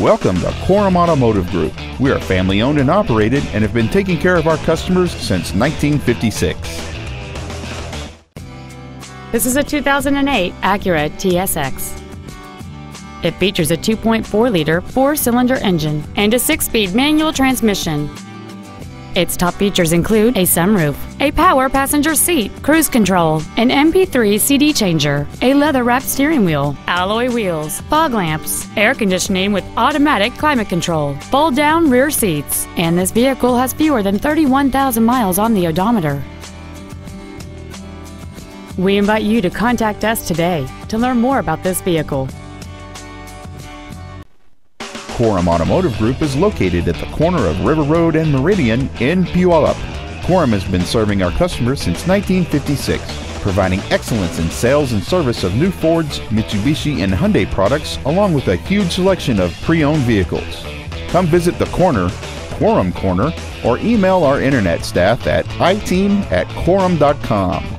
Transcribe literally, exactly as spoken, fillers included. Welcome to Korum Automotive Group. We are family owned and operated and have been taking care of our customers since nineteen fifty-six. This is a two thousand eight Acura T S X. It features a two point four liter four-cylinder engine and a six-speed manual transmission. Its top features include a sunroof, a power passenger seat, cruise control, an M P three C D changer, a leather-wrapped steering wheel, alloy wheels, fog lamps, air conditioning with automatic climate control, fold-down rear seats, and this vehicle has fewer than thirty-one thousand miles on the odometer. We invite you to contact us today to learn more about this vehicle. Korum Automotive Group is located at the corner of River Road and Meridian in Puyallup. Korum has been serving our customers since nineteen fifty-six, providing excellence in sales and service of new Fords, Mitsubishi, and Hyundai products, along with a huge selection of pre-owned vehicles. Come visit the corner, Korum Corner, or email our internet staff at i team at korum dot com.